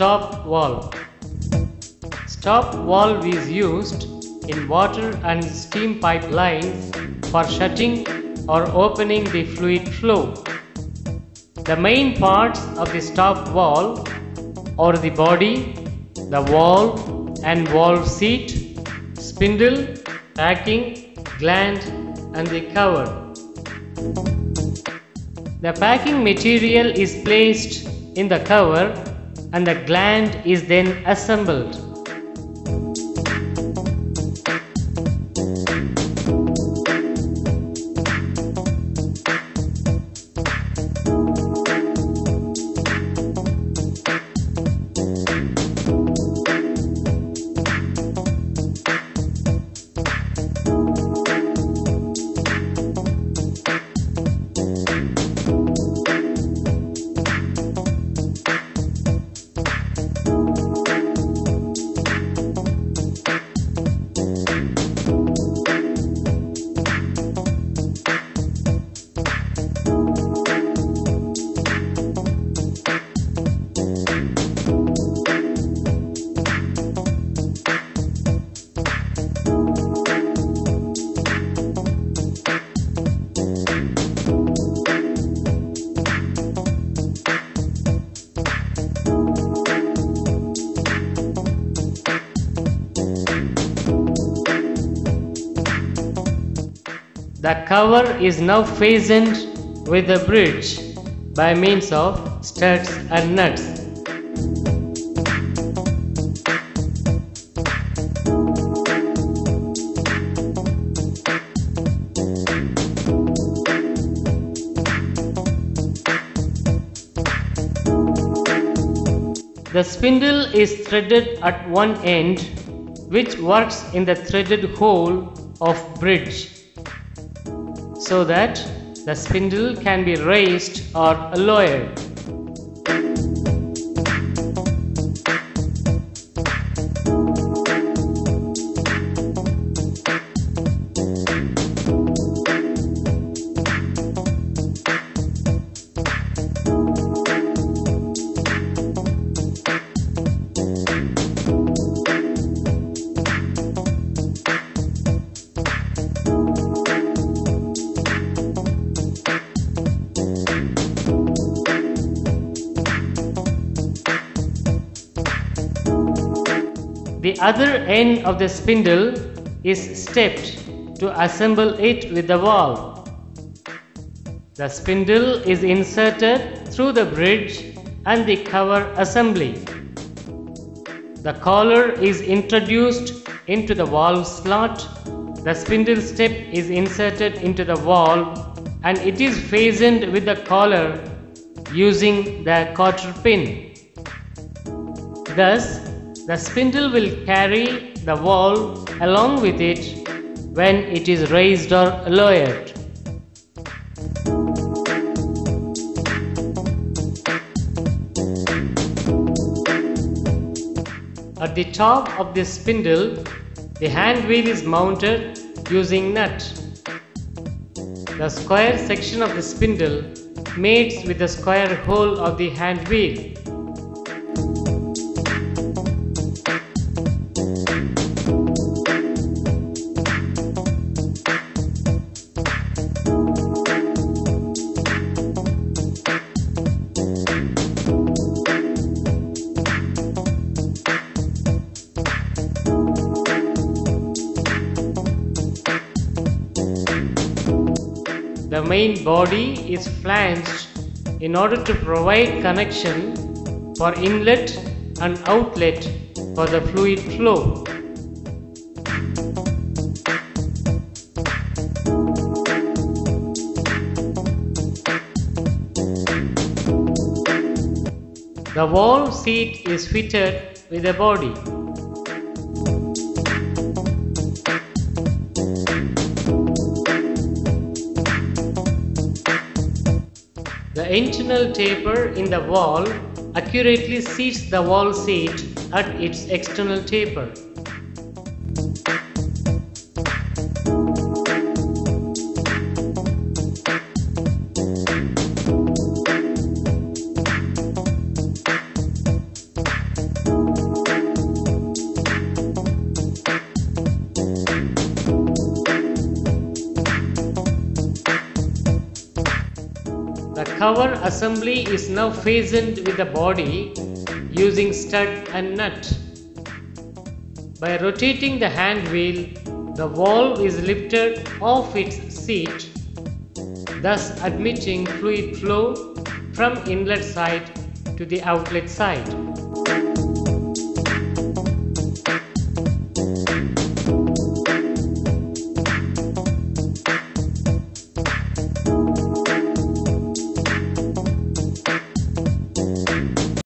Stop valve. Stop valve is used in water and steam pipelines for shutting or opening the fluid flow. The main parts of the stop valve are the body, the valve and valve seat, spindle, packing, gland and the cover. The packing material is placed in the cover and the gland is then assembled. The cover is now fastened with a bridge by means of studs and nuts. The spindle is threaded at one end, which works in the threaded hole of bridge, so that the spindle can be raised or lowered. The other end of the spindle is stepped to assemble it with the valve. The spindle is inserted through the bridge and the cover assembly. The collar is introduced into the valve slot. The spindle step is inserted into the valve and it is fastened with the collar using the quarter pin. Thus, the spindle will carry the valve along with it when it is raised or lowered. At the top of the spindle, the hand wheel is mounted using nut. The square section of the spindle mates with the square hole of the hand wheel. The main body is flanged in order to provide connection for inlet and outlet for the fluid flow. The valve seat is fitted with a body. The internal taper in the valve accurately seats the valve seat at its external taper. The cover assembly is now fastened with the body using stud and nut. By rotating the hand wheel, the valve is lifted off its seat, thus admitting fluid flow from inlet side to the outlet side.